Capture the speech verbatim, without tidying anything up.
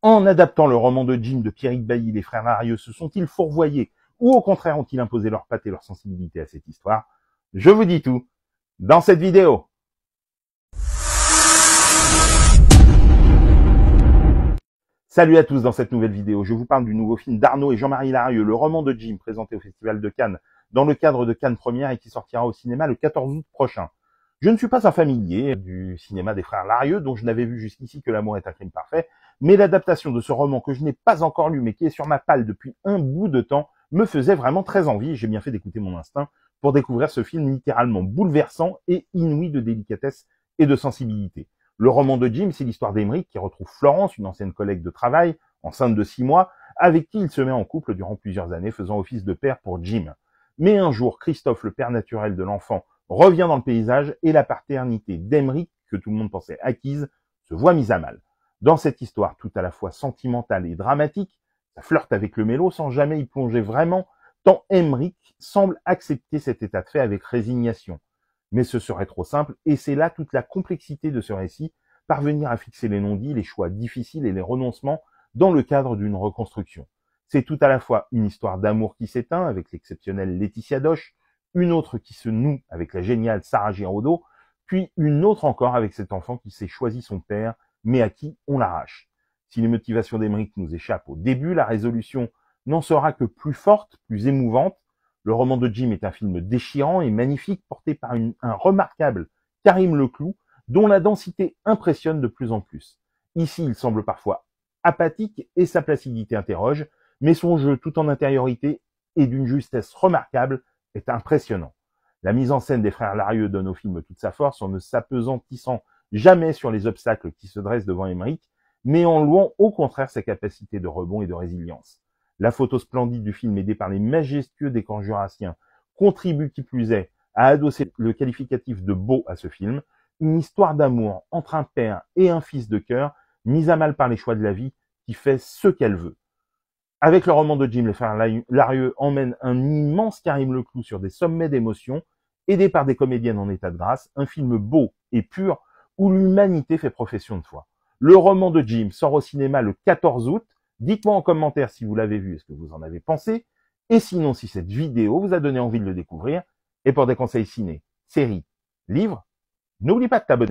En adaptant le roman de Jim de Pierrick Bailly, les frères Larrieu se sont-ils fourvoyés ou au contraire ont-ils imposé leur patte et leur sensibilité à cette histoire? Je vous dis tout dans cette vidéo. Salut à tous, dans cette nouvelle vidéo, je vous parle du nouveau film d'Arnaud et Jean-Marie Larrieu, Le Roman de Jim, présenté au Festival de Cannes dans le cadre de Cannes Première et qui sortira au cinéma le quatorze août prochain. Je ne suis pas un familier du cinéma des frères Larrieu, dont je n'avais vu jusqu'ici que L'amour est un crime parfait, mais l'adaptation de ce roman que je n'ai pas encore lu, mais qui est sur ma palle depuis un bout de temps, me faisait vraiment très envie, et j'ai bien fait d'écouter mon instinct pour découvrir ce film littéralement bouleversant et inouï de délicatesse et de sensibilité. Le roman de Jim, c'est l'histoire d'Emeric qui retrouve Florence, une ancienne collègue de travail, enceinte de six mois, avec qui il se met en couple durant plusieurs années, faisant office de père pour Jim. Mais un jour, Christophe, le père naturel de l'enfant, revient dans le paysage et la paternité d'Emeric, que tout le monde pensait acquise, se voit mise à mal. Dans cette histoire tout à la fois sentimentale et dramatique, ça flirte avec le mélo sans jamais y plonger vraiment, tant Emeric semble accepter cet état de fait avec résignation. Mais ce serait trop simple, et c'est là toute la complexité de ce récit, parvenir à fixer les non-dits, les choix difficiles et les renoncements dans le cadre d'une reconstruction. C'est tout à la fois une histoire d'amour qui s'éteint, avec l'exceptionnelle Laetitia Dosch, une autre qui se noue avec la géniale Sara Giraudeau, puis une autre encore avec cet enfant qui s'est choisi son père, mais à qui on l'arrache. Si les motivations d'Emeric nous échappent au début, la résolution n'en sera que plus forte, plus émouvante. Le roman de Jim est un film déchirant et magnifique, porté par une, un remarquable Karim Leklou, dont la densité impressionne de plus en plus. Ici, il semble parfois apathique et sa placidité interroge, mais son jeu tout en intériorité et d'une justesse remarquable est impressionnant. La mise en scène des frères Larrieu donne au film toute sa force en ne s'apesantissant jamais sur les obstacles qui se dressent devant Emeric, mais en louant au contraire sa capacité de rebond et de résilience. La photo splendide du film, aidée par les majestueux décors jurassiens, contribue qui plus est à adosser le qualificatif de beau à ce film, une histoire d'amour entre un père et un fils de cœur, mise à mal par les choix de la vie, qui fait ce qu'elle veut. Avec le roman de Jim, les frères Larrieu emmènent un immense Karim Leklou sur des sommets d'émotions, aidé par des comédiennes en état de grâce, un film beau et pur, où l'humanité fait profession de foi. Le roman de Jim sort au cinéma le quatorze août, dites-moi en commentaire si vous l'avez vu et ce que vous en avez pensé, et sinon si cette vidéo vous a donné envie de le découvrir, et pour des conseils ciné, séries, livres, n'oublie pas de t'abonner.